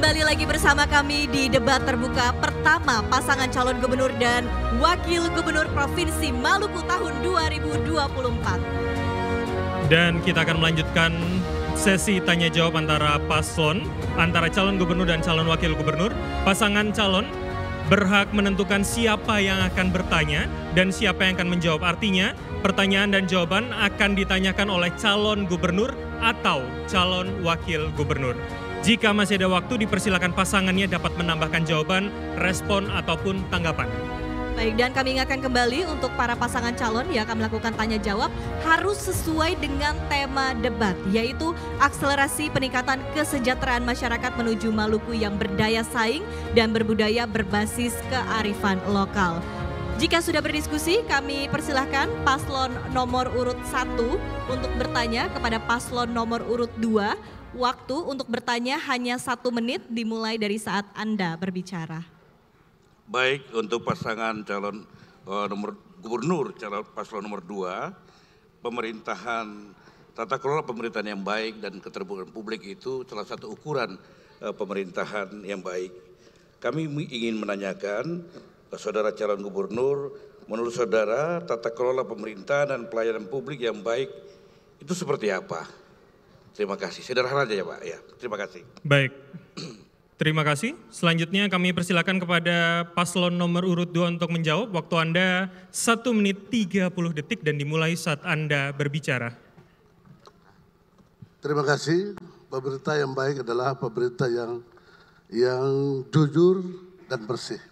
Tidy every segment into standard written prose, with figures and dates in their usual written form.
Kembali lagi bersama kami di debat terbuka pertama pasangan calon gubernur dan wakil gubernur Provinsi Maluku tahun 2024. Dan kita akan melanjutkan sesi tanya jawab antara paslon, antara calon gubernur dan calon wakil gubernur. Pasangan calon berhak menentukan siapa yang akan bertanya dan siapa yang akan menjawab. Artinya, pertanyaan dan jawaban akan ditanyakan oleh calon gubernur atau calon wakil gubernur. Jika masih ada waktu, dipersilakan pasangannya dapat menambahkan jawaban, respon, ataupun tanggapan. Baik, dan kami ingatkan kembali untuk para pasangan calon yang akan melakukan tanya-jawab harus sesuai dengan tema debat, yaitu akselerasi peningkatan kesejahteraan masyarakat menuju Maluku yang berdaya saing dan berbudaya berbasis kearifan lokal. Jika sudah berdiskusi, kami persilahkan paslon nomor urut 1 untuk bertanya kepada paslon nomor urut 2. Waktu untuk bertanya hanya 1 menit dimulai dari saat Anda berbicara. Baik, untuk pasangan calon nomor gubernur, calon paslon nomor 2, pemerintahan, tata kelola pemerintahan yang baik dan keterbukaan publik itu salah satu ukuran pemerintahan yang baik. Kami ingin menanyakan, saudara calon gubernur, menurut saudara tata kelola pemerintahan dan pelayanan publik yang baik itu seperti apa? Terima kasih. Sederhana aja ya Pak. Ya, terima kasih. Baik, terima kasih. Selanjutnya kami persilakan kepada paslon nomor urut 2 untuk menjawab. Waktu Anda 1 menit 30 detik dan dimulai saat Anda berbicara. Terima kasih. Pemerintah yang baik adalah pemerintah yang jujur dan bersih.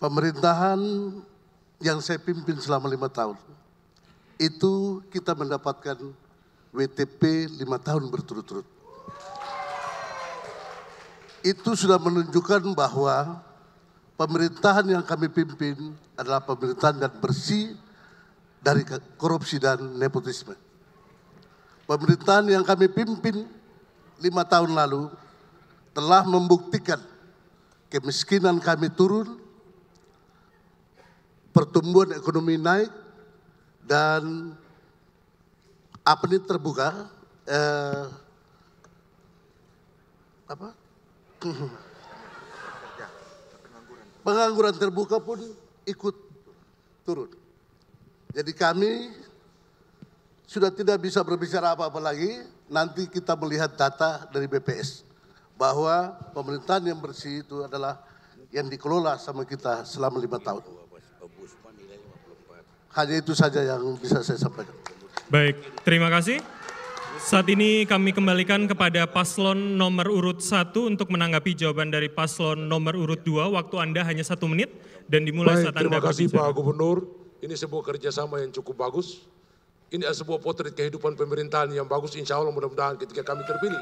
Pemerintahan yang saya pimpin selama 5 tahun, itu kita mendapatkan WTP 5 tahun berturut-turut. Itu sudah menunjukkan bahwa pemerintahan yang kami pimpin adalah pemerintahan yang bersih dari korupsi dan nepotisme. Pemerintahan yang kami pimpin 5 tahun lalu telah membuktikan kemiskinan kami turun, pertumbuhan ekonomi naik, dan apa ini terbuka, pengangguran terbuka pun ikut turun. Jadi kami sudah tidak bisa berbicara apa-apa lagi, nanti kita melihat data dari BPS, bahwa pemerintahan yang bersih itu adalah yang dikelola sama kita selama 5 tahun. Hanya itu saja yang bisa saya sampaikan. Baik, terima kasih. Saat ini kami kembalikan kepada paslon nomor urut 1 untuk menanggapi jawaban dari paslon nomor urut 2. Waktu Anda hanya 1 menit dan dimulai saat Anda berbicara. Terima kasih Pak Gubernur. Ini sebuah kerjasama yang cukup bagus. Ini adalah sebuah potret kehidupan pemerintahan yang bagus. Insya Allah mudah-mudahan ketika kami terpilih,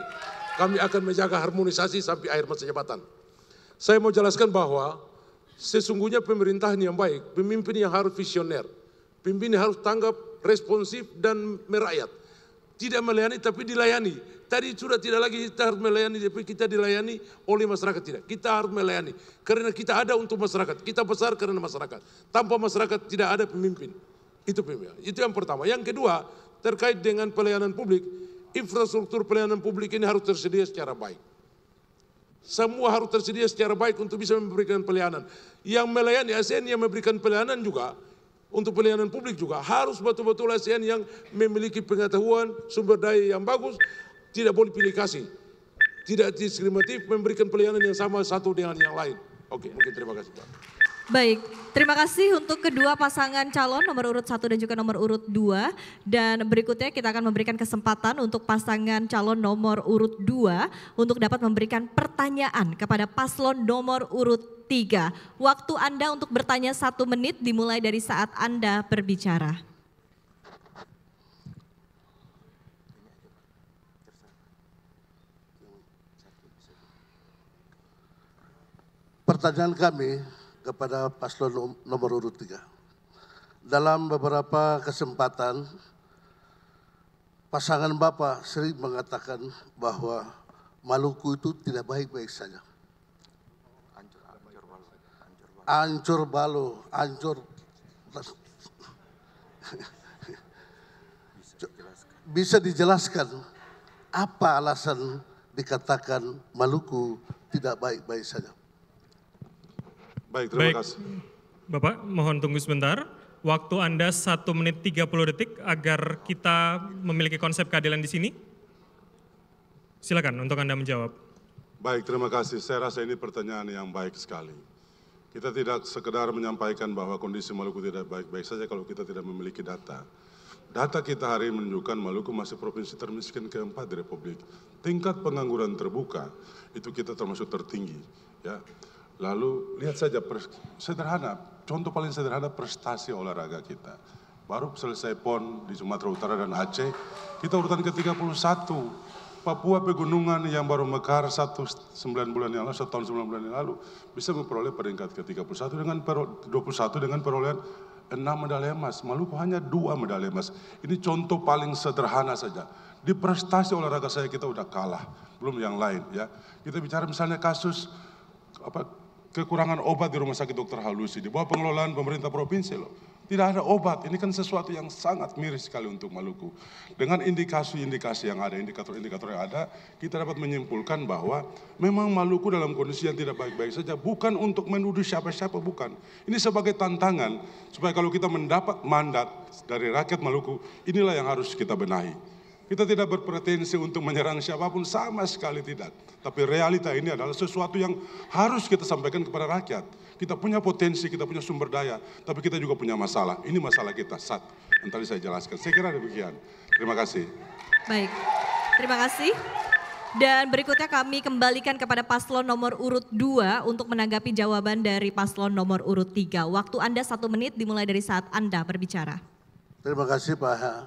kami akan menjaga harmonisasi sampai akhir masa jabatan. Saya mau jelaskan bahwa sesungguhnya pemerintahan yang baik, pemimpin yang harus visioner, pemimpin harus tanggap, responsif, dan merakyat. Tidak melayani tapi dilayani. Tadi sudah tidak lagi kita harus melayani, tapi kita dilayani oleh masyarakat. Tidak, kita harus melayani. Karena kita ada untuk masyarakat, kita besar karena masyarakat. Tanpa masyarakat tidak ada pemimpin. Itu pemimpin. Itu yang pertama. Yang kedua, terkait dengan pelayanan publik, infrastruktur pelayanan publik ini harus tersedia secara baik. Semua harus tersedia secara baik untuk bisa memberikan pelayanan. Yang melayani ASN, yang memberikan pelayanan juga, untuk pelayanan publik juga harus betul-betul ASN yang memiliki pengetahuan sumber daya yang bagus, tidak politisasi, tidak diskriminatif, memberikan pelayanan yang sama satu dengan yang lain. Oke, mungkin terima kasih Pak. Baik, terima kasih untuk kedua pasangan calon nomor urut 1 dan juga nomor urut 2. Dan berikutnya kita akan memberikan kesempatan untuk pasangan calon nomor urut 2 untuk dapat memberikan pertanyaan kepada paslon nomor urut 3. Waktu Anda untuk bertanya 1 menit dimulai dari saat Anda berbicara. Pertanyaan kami kepada paslon nomor urut 3. Dalam beberapa kesempatan, pasangan Bapak sering mengatakan bahwa Maluku itu tidak baik-baik saja. Hancur balau, hancur. Bisa dijelaskan apa alasan dikatakan Maluku tidak baik-baik saja. Baik, terima kasih. Bapak, mohon tunggu sebentar. Waktu Anda 1 menit 30 detik agar kita memiliki konsep keadilan di sini. Silakan untuk Anda menjawab. Baik, terima kasih. Saya rasa ini pertanyaan yang baik sekali. Kita tidak sekedar menyampaikan bahwa kondisi Maluku tidak baik-baik saja kalau kita tidak memiliki data. Data kita hari ini menunjukkan Maluku masih provinsi termiskin keempat di Republik. Tingkat pengangguran terbuka itu kita termasuk tertinggi. Ya. Lalu lihat saja sederhana, contoh paling sederhana prestasi olahraga kita. Baru selesai PON di Sumatera Utara dan Aceh, kita urutan ke-31. Papua Pegunungan yang baru mekar 1 tahun 9 bulan yang lalu bisa memperoleh peringkat ke-31 dengan 21 dengan perolehan 6 medali emas. Maluku hanya 2 medali emas. Ini contoh paling sederhana saja. Di prestasi olahraga saya kita udah kalah, belum yang lain ya. Kita bicara misalnya kasus kekurangan obat di Rumah Sakit Dr. Halusi di bawah pengelolaan pemerintah provinsi loh. Tidak ada obat, ini kan sesuatu yang sangat miris sekali untuk Maluku. Dengan indikasi-indikasi yang ada, indikator-indikator yang ada, kita dapat menyimpulkan bahwa memang Maluku dalam kondisi yang tidak baik-baik saja, bukan untuk menuduh siapa-siapa, bukan. Ini sebagai tantangan, supaya kalau kita mendapat mandat dari rakyat Maluku, inilah yang harus kita benahi. Kita tidak berpretensi untuk menyerang siapapun, sama sekali tidak. Tapi realita ini adalah sesuatu yang harus kita sampaikan kepada rakyat. Kita punya potensi, kita punya sumber daya, tapi kita juga punya masalah. Ini masalah kita, Sat. Yang tadi saya jelaskan. Saya kira demikian. Terima kasih. Baik, terima kasih. Dan berikutnya kami kembalikan kepada paslon nomor urut 2 untuk menanggapi jawaban dari paslon nomor urut 3. Waktu Anda 1 menit dimulai dari saat Anda berbicara. Terima kasih Pak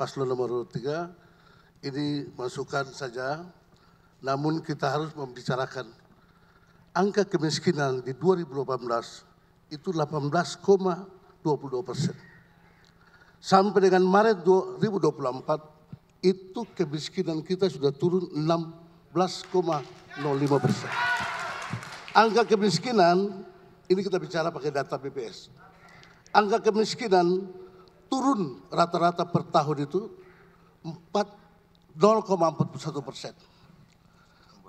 paslon nomor urut 3. Ini masukan saja, namun kita harus membicarakan. Angka kemiskinan di 2018 itu 18,22%. Sampai dengan Maret 2024 itu kemiskinan kita sudah turun 16,05%. Angka kemiskinan, ini kita bicara pakai data BPS. Angka kemiskinan turun rata-rata per tahun itu 0,41%.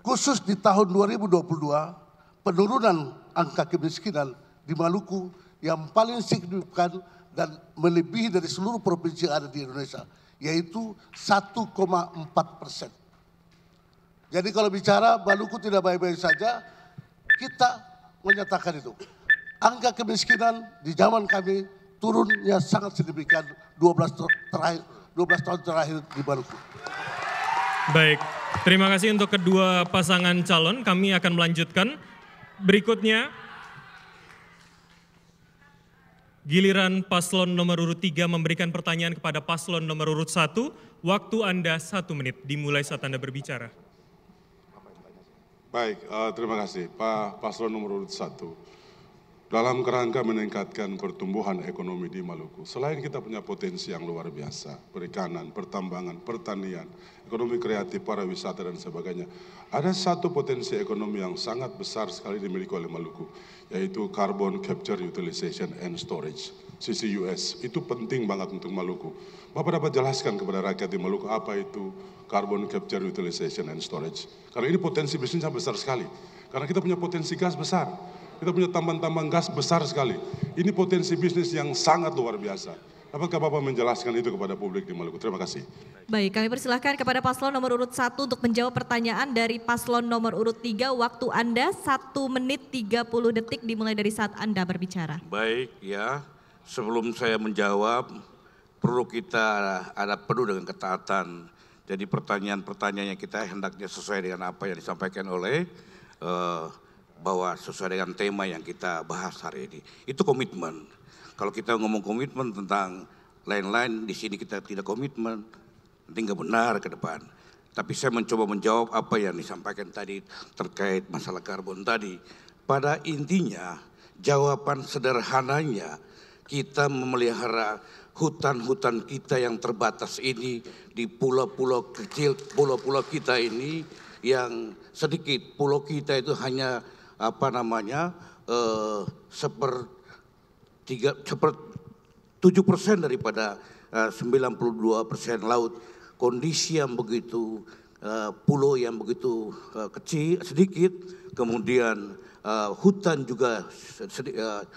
Khusus di tahun 2022, penurunan angka kemiskinan di Maluku yang paling signifikan dan melebihi dari seluruh provinsi yang ada di Indonesia, yaitu 1,4%. Jadi kalau bicara Maluku tidak baik-baik saja, kita menyatakan itu. Angka kemiskinan di zaman kami turunnya sangat signifikan 12 tahun terakhir di Maluku. Baik, terima kasih untuk kedua pasangan calon, kami akan melanjutkan. Berikutnya, giliran paslon nomor urut 3 memberikan pertanyaan kepada paslon nomor urut 1. Waktu Anda 1 menit, dimulai saat Anda berbicara. Baik, terima kasih Pak paslon nomor urut 1. Dalam kerangka meningkatkan pertumbuhan ekonomi di Maluku, selain kita punya potensi yang luar biasa, perikanan, pertambangan, pertanian, ekonomi kreatif, pariwisata, dan sebagainya, ada satu potensi ekonomi yang sangat besar sekali dimiliki oleh Maluku, yaitu Carbon Capture Utilization and Storage, CCUS. Itu penting banget untuk Maluku. Bapak dapat jelaskan kepada rakyat di Maluku apa itu Carbon Capture Utilization and Storage. Karena ini potensi bisnisnya besar sekali, karena kita punya potensi gas besar. Kita punya tambang-tambang gas besar sekali. Ini potensi bisnis yang sangat luar biasa. Apakah Bapak menjelaskan itu kepada publik di Maluku? Terima kasih. Baik, kami persilahkan kepada paslon nomor urut 1 untuk menjawab pertanyaan dari paslon nomor urut 3. Waktu Anda 1 menit 30 detik dimulai dari saat Anda berbicara. Baik ya, sebelum saya menjawab, perlu kita ada penuh dengan ketaatan. Jadi pertanyaan-pertanyaannya kita hendaknya sesuai dengan apa yang disampaikan oleh bahwa sesuai dengan tema yang kita bahas hari ini. Itu komitmen. Kalau kita ngomong komitmen tentang lain-lain, di sini kita tidak komitmen, nanti nggak benar ke depan. Tapi saya mencoba menjawab apa yang disampaikan tadi terkait masalah karbon tadi. Pada intinya, jawaban sederhananya, kita memelihara hutan-hutan kita yang terbatas ini di pulau-pulau kecil, pulau-pulau kita ini yang sedikit. Pulau kita itu hanya seperti 7% daripada 92% laut. Kondisi yang begitu pulau yang begitu kecil sedikit, kemudian hutan juga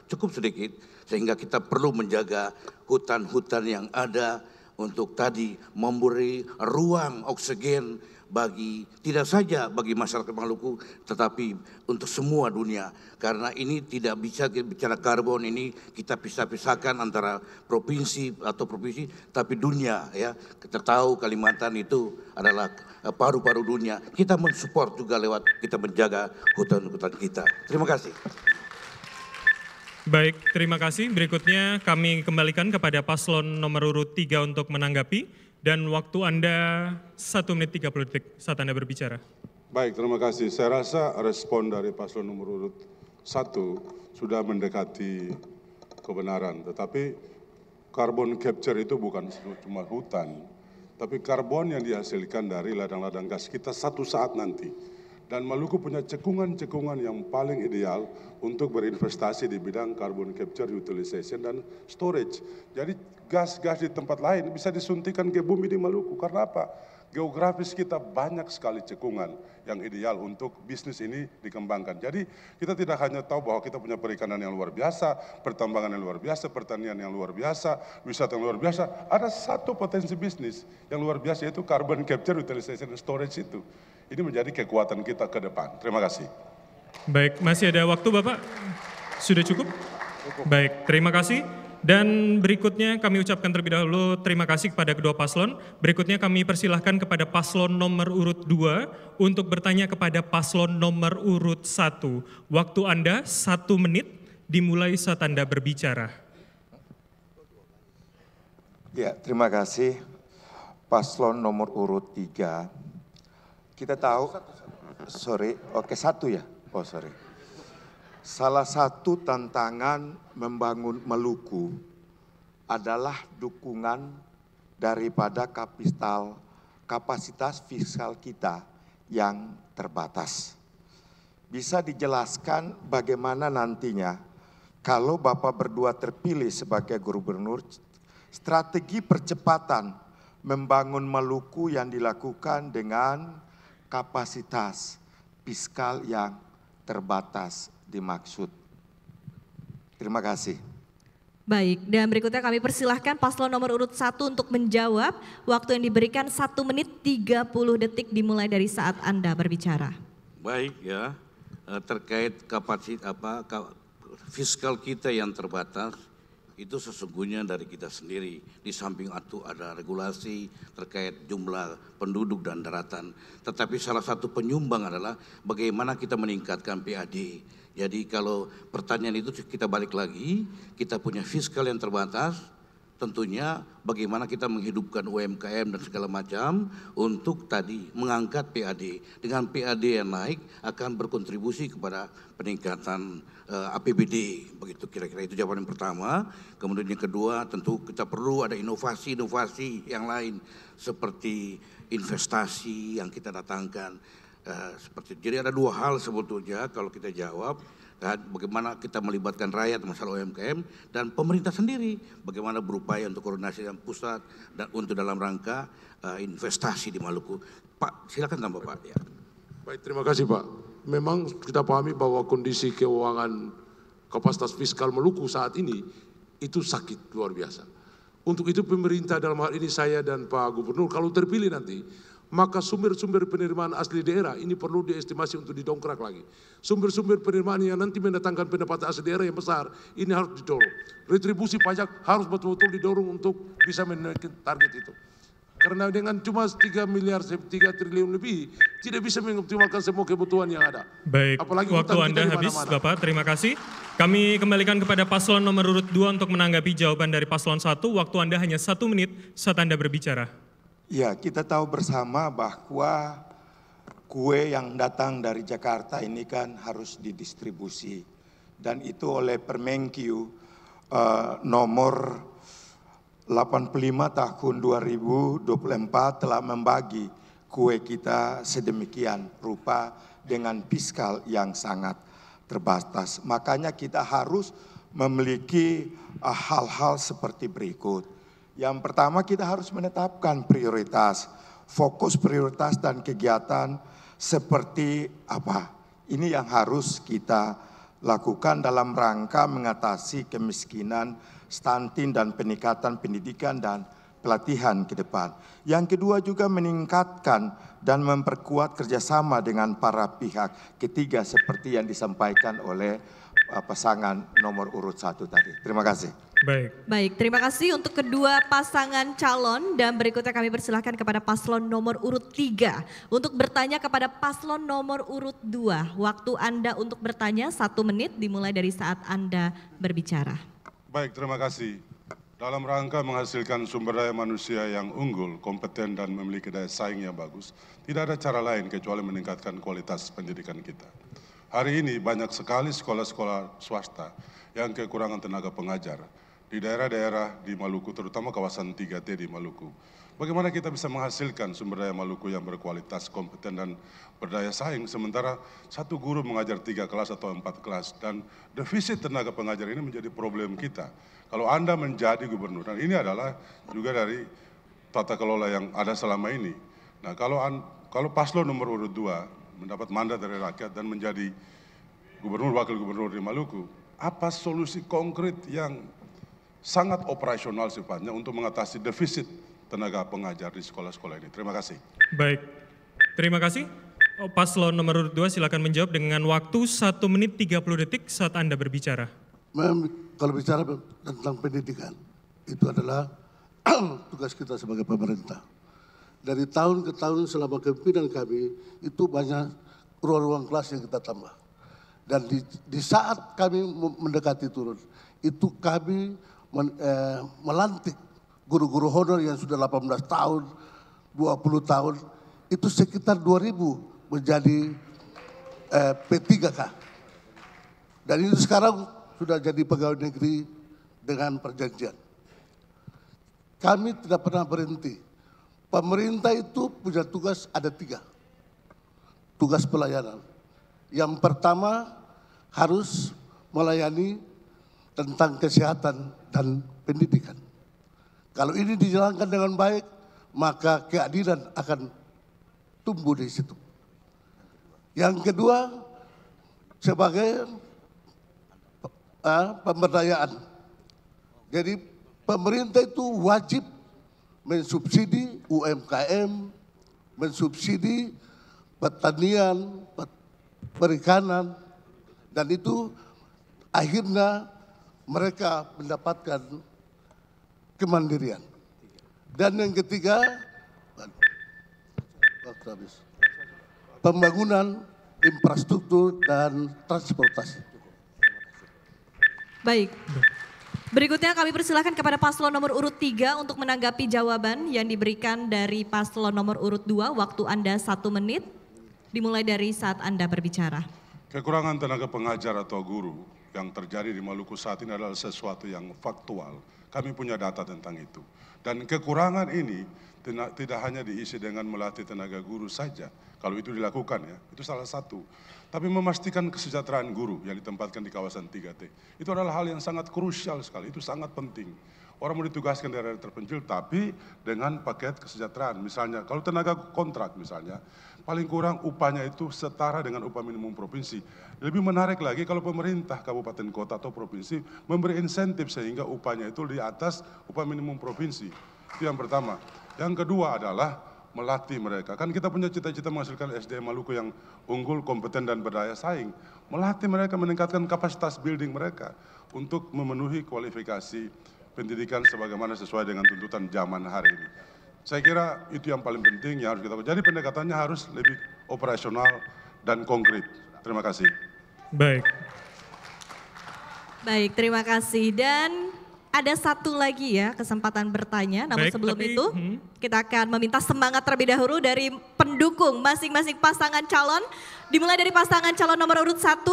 cukup sedikit, sehingga kita perlu menjaga hutan-hutan yang ada untuk tadi memberi ruang oksigen bagi tidak saja bagi masyarakat Maluku, tetapi untuk semua dunia. Karena ini tidak bisa bicara karbon ini kita pisah-pisahkan antara provinsi atau provinsi, tapi dunia ya. Kita tahu Kalimantan itu adalah paru-paru dunia. Kita mensupport juga lewat kita menjaga hutan-hutan kita. Terima kasih. Baik, terima kasih. Berikutnya kami kembalikan kepada paslon nomor urut 3 untuk menanggapi, dan waktu Anda 1 menit 30 detik saat Anda berbicara. Baik, terima kasih. Saya rasa respon dari paslon nomor urut 1 sudah mendekati kebenaran. Tetapi carbon capture itu bukan cuma hutan, tapi karbon yang dihasilkan dari ladang-ladang gas kita satu saat nanti. Dan Maluku punya cekungan-cekungan yang paling ideal untuk berinvestasi di bidang carbon capture, utilization, dan storage. Jadi gas-gas di tempat lain bisa disuntikan ke bumi di Maluku. Karena apa? Geografis kita banyak sekali cekungan yang ideal untuk bisnis ini dikembangkan. Jadi kita tidak hanya tahu bahwa kita punya perikanan yang luar biasa, pertambangan yang luar biasa, pertanian yang luar biasa, wisata yang luar biasa. Ada satu potensi bisnis yang luar biasa, yaitu carbon capture, utilization, and storage itu. Ini menjadi kekuatan kita ke depan. Terima kasih. Baik, masih ada waktu Bapak? Sudah cukup? Cukup. Baik, terima kasih. Dan berikutnya kami ucapkan terlebih dahulu terima kasih kepada kedua paslon. Berikutnya kami persilahkan kepada paslon nomor urut 2 untuk bertanya kepada paslon nomor urut 1. Waktu Anda 1 menit dimulai saat Anda berbicara. Ya, terima kasih. Paslon nomor urut 3. Kita tahu, sorry, oke, 1 ya, oh sorry. Salah satu tantangan membangun Maluku adalah dukungan daripada kapasitas fiskal kita yang terbatas. Bisa dijelaskan bagaimana nantinya kalau Bapak berdua terpilih sebagai gubernur, strategi percepatan membangun Maluku yang dilakukan dengan kapasitas fiskal yang terbatas dimaksud. Terima kasih. Baik, dan berikutnya kami persilahkan paslon nomor urut 1 untuk menjawab. Waktu yang diberikan 1 menit 30 detik dimulai dari saat Anda berbicara. Baik ya, terkait kapasitas fiskal kita yang terbatas, itu sesungguhnya dari kita sendiri. Di samping itu ada regulasi terkait jumlah penduduk dan daratan. Tetapi salah satu penyumbang adalah bagaimana kita meningkatkan PAD. Jadi kalau pertanyaan itu kita balik lagi, kita punya fiskal yang terbatas, tentunya bagaimana kita menghidupkan UMKM dan segala macam untuk tadi mengangkat PAD. Dengan PAD yang naik akan berkontribusi kepada peningkatan APBD, begitu kira-kira. Itu jawaban yang pertama. Kemudian yang kedua, tentu kita perlu ada inovasi-inovasi yang lain seperti investasi yang kita datangkan. Jadi ada 2 hal sebetulnya kalau kita jawab. Bagaimana kita melibatkan rakyat masalah UMKM dan pemerintah sendiri, bagaimana berupaya untuk koordinasi dengan pusat dan untuk dalam rangka investasi di Maluku. Pak, silakan tambah Pak. Ya. Baik, terima kasih Pak. Memang kita pahami bahwa kondisi keuangan kapasitas fiskal Maluku saat ini itu sakit luar biasa. Untuk itu pemerintah dalam hal ini saya dan Pak Gubernur kalau terpilih nanti, maka sumber-sumber penerimaan asli daerah ini perlu diestimasi untuk didongkrak lagi. Sumber-sumber penerimaan yang nanti mendatangkan pendapatan asli daerah yang besar, ini harus didorong. Retribusi pajak harus betul-betul didorong untuk bisa menaikkan target itu. Karena dengan cuma 3 triliun lebih, tidak bisa mengoptimalkan semua kebutuhan yang ada. Baik, apalagi waktu Anda habis Bapak, terima kasih. Kami kembalikan kepada paslon nomor urut 2 untuk menanggapi jawaban dari paslon 1. Waktu Anda hanya 1 menit saat Anda berbicara. Ya, kita tahu bersama bahwa kue yang datang dari Jakarta ini kan harus didistribusi. Dan itu oleh Permenkeu nomor 85 tahun 2024 telah membagi kue kita sedemikian rupa dengan fiskal yang sangat terbatas. Makanya kita harus memiliki hal-hal seperti berikut. Yang pertama kita harus menetapkan prioritas fokus prioritas dan kegiatan seperti apa? Ini yang harus kita lakukan dalam rangka mengatasi kemiskinan, stunting, dan peningkatan pendidikan dan pelatihan ke depan. Yang kedua juga meningkatkan dan memperkuat kerjasama dengan para pihak ketiga seperti yang disampaikan oleh pasangan nomor urut 1 tadi. Terima kasih. Baik, terima kasih untuk kedua pasangan calon dan berikutnya kami persilahkan kepada paslon nomor urut 3 untuk bertanya kepada paslon nomor urut 2. Waktu Anda untuk bertanya 1 menit dimulai dari saat Anda berbicara. Baik, terima kasih. Dalam rangka menghasilkan sumber daya manusia yang unggul, kompeten dan memiliki daya saing yang bagus, tidak ada cara lain kecuali meningkatkan kualitas pendidikan kita. Hari ini banyak sekali sekolah-sekolah swasta yang kekurangan tenaga pengajar di daerah-daerah di Maluku, terutama kawasan 3T di Maluku. Bagaimana kita bisa menghasilkan sumber daya Maluku yang berkualitas, kompeten dan berdaya saing, sementara satu guru mengajar 3 kelas atau 4 kelas, dan defisit tenaga pengajar ini menjadi problem kita. Kalau Anda menjadi gubernur, dan ini adalah juga dari tata kelola yang ada selama ini. Nah, kalau paslon nomor urut 2 mendapat mandat dari rakyat dan menjadi gubernur, wakil gubernur di Maluku, apa solusi konkret yang sangat operasional sifatnya untuk mengatasi defisit tenaga pengajar di sekolah-sekolah ini? Terima kasih. Baik, terima kasih. Paslon nomor 2 silakan menjawab dengan waktu 1 menit 30 detik saat Anda berbicara. Kalau bicara tentang pendidikan, itu adalah tugas kita sebagai pemerintah. Dari tahun ke tahun selama kepemimpinan kami, itu banyak ruang-ruang kelas yang kita tambah. Dan di saat kami mendekati turun, itu kami melantik guru-guru honor yang sudah 18 tahun, 20 tahun, itu sekitar 2.000 menjadi P3K. Dan itu sekarang sudah jadi pegawai negeri dengan perjanjian. Kami tidak pernah berhenti. Pemerintah itu punya tugas ada 3, tugas pelayanan. Yang pertama harus melayani tentang kesehatan dan pendidikan. Kalau ini dijalankan dengan baik, maka keadilan akan tumbuh di situ. Yang kedua, sebagai pemberdayaan. Jadi pemerintah itu wajib mensubsidi UMKM, mensubsidi pertanian, perikanan, dan itu akhirnya mereka mendapatkan kemandirian. Dan yang ketiga, pembangunan infrastruktur dan transportasi. Baik. Berikutnya kami persilahkan kepada paslon nomor urut 3 untuk menanggapi jawaban yang diberikan dari paslon nomor urut 2. Waktu Anda 1 menit, dimulai dari saat Anda berbicara. Kekurangan tenaga pengajar atau guru yang terjadi di Maluku saat ini adalah sesuatu yang faktual. Kami punya data tentang itu. Dan kekurangan ini tidak hanya diisi dengan melatih tenaga guru saja. Kalau itu dilakukan ya, itu salah satu. Tapi memastikan kesejahteraan guru yang ditempatkan di kawasan 3T. Itu adalah hal yang sangat krusial sekali, itu sangat penting. Orang mau ditugaskan daerah terpencil tapi dengan paket kesejahteraan. Misalnya kalau tenaga kontrak misalnya, paling kurang upahnya itu setara dengan upah minimum provinsi. Lebih menarik lagi kalau pemerintah kabupaten kota atau provinsi memberi insentif sehingga upahnya itu di atas upah minimum provinsi. Itu yang pertama. Yang kedua adalah melatih mereka. Kan kita punya cita-cita menghasilkan SDM Maluku yang unggul, kompeten, dan berdaya saing. Melatih mereka, meningkatkan kapasitas building mereka untuk memenuhi kualifikasi pendidikan sebagaimana sesuai dengan tuntutan zaman hari ini. Saya kira itu yang paling penting yang harus kita lakukan. Jadi pendekatannya harus lebih operasional dan konkret. Terima kasih. Baik, terima kasih. Dan ada satu lagi ya kesempatan bertanya, namun sebelum itu kita akan meminta semangat terlebih dahulu dari pendukung masing-masing pasangan calon. Dimulai dari pasangan calon nomor urut 1.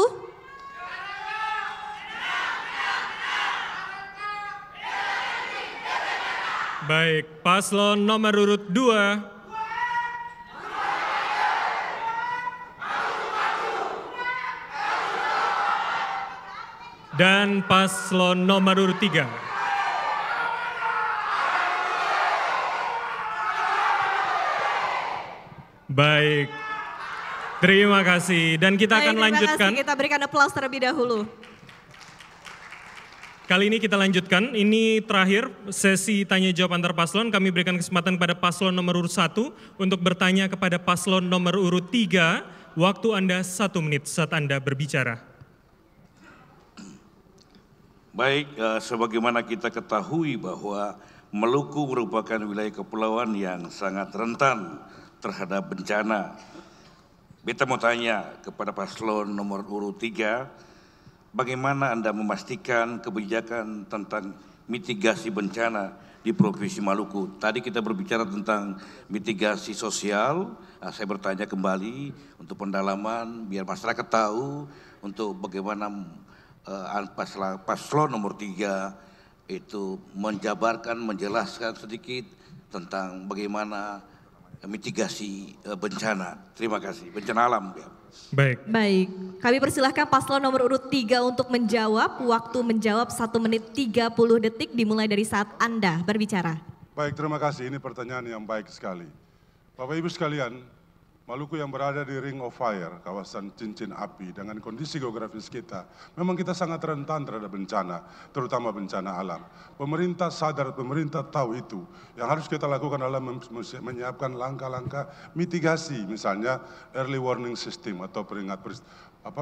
Baik, paslon nomor urut 2. Dan paslon nomor urut 3. Baik, terima kasih. Dan kita akan lanjutkan. Kita berikan aplaus terlebih dahulu. Kali ini kita lanjutkan, ini terakhir sesi tanya jawab antar paslon. Kami berikan kesempatan kepada paslon nomor urut 1 untuk bertanya kepada paslon nomor urut 3. Waktu Anda 1 menit saat Anda berbicara. Baik, sebagaimana kita ketahui bahwa Maluku merupakan wilayah kepulauan yang sangat rentan terhadap bencana. Beta mau tanya kepada paslon nomor urut 3. Bagaimana Anda memastikan kebijakan tentang mitigasi bencana di Provinsi Maluku? Tadi kita berbicara tentang mitigasi sosial, saya bertanya kembali untuk pendalaman biar masyarakat tahu untuk bagaimana paslon nomor 3 itu menjabarkan, menjelaskan sedikit tentang bagaimana mitigasi bencana. Terima kasih, bencana alam. Baik, kami persilahkan paslon nomor urut 3 untuk menjawab. Waktu menjawab 1 menit 30 detik dimulai dari saat Anda berbicara. Baik, terima kasih. Ini pertanyaan yang baik sekali. Bapak Ibu sekalian, Maluku yang berada di Ring of Fire, kawasan cincin api, dengan kondisi geografis kita, memang kita sangat rentan terhadap bencana, terutama bencana alam. Pemerintah sadar, pemerintah tahu itu. Yang harus kita lakukan adalah menyiapkan langkah-langkah mitigasi, misalnya early warning system atau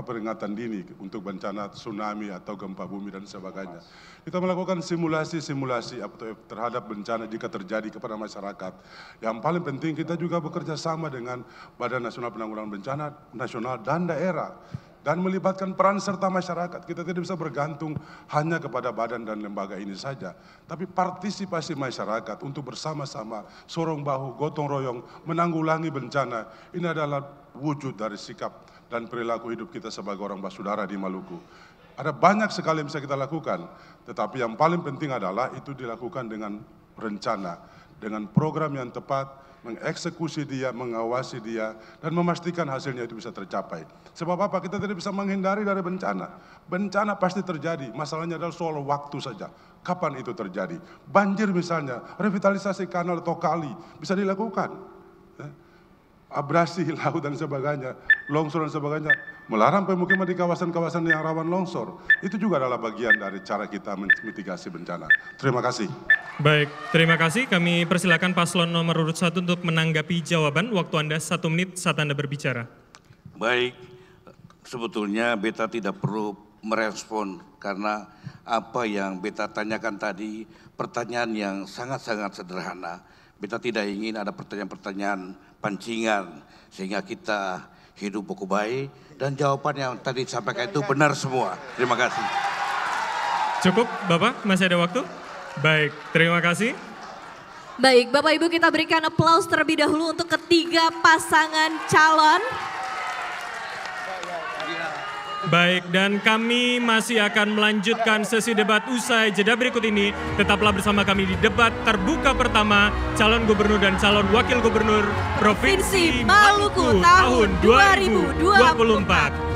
peringatan dini untuk bencana tsunami atau gempa bumi dan sebagainya. Kita melakukan simulasi-simulasi terhadap bencana jika terjadi kepada masyarakat. Yang paling penting kita juga bekerja sama dengan Badan Nasional Penanggulangan Bencana nasional dan daerah dan melibatkan peran serta masyarakat. Kita tidak bisa bergantung hanya kepada badan dan lembaga ini saja, tapi partisipasi masyarakat untuk bersama-sama sorong bahu, gotong royong menanggulangi bencana. Ini adalah wujud dari sikap dan perilaku hidup kita sebagai orang bersaudara di Maluku. Ada banyak sekali yang bisa kita lakukan, tetapi yang paling penting adalah itu dilakukan dengan rencana, dengan program yang tepat, mengeksekusi dia, mengawasi dia, dan memastikan hasilnya itu bisa tercapai. Sebab apa? Kita tidak bisa menghindari dari bencana. Bencana pasti terjadi, masalahnya adalah soal waktu saja. Kapan itu terjadi? Banjir misalnya, revitalisasi kanal atau kali bisa dilakukan. Abrasi laut dan sebagainya, longsor dan sebagainya, melarang pemukiman di kawasan-kawasan yang rawan longsor. Itu juga adalah bagian dari cara kita mitigasi bencana. Terima kasih. Baik, terima kasih. Kami persilakan paslon nomor urut 1 untuk menanggapi jawaban. Waktu Anda 1 menit saat Anda berbicara. Baik, sebetulnya beta tidak perlu merespon karena apa yang beta tanyakan tadi pertanyaan yang sangat-sangat sederhana. Beta tidak ingin ada pertanyaan-pertanyaan pancingan sehingga kita hidup buku baik dan jawaban yang tadi sampaikan itu benar semua. Terima kasih. Cukup Bapak, masih ada waktu? Baik, terima kasih. Baik, Bapak Ibu kita berikan aplaus terlebih dahulu untuk ketiga pasangan calon. Baik, dan kami masih akan melanjutkan sesi debat usai jeda berikut ini. Tetaplah bersama kami di debat terbuka pertama calon gubernur dan calon wakil gubernur Provinsi Maluku tahun 2024.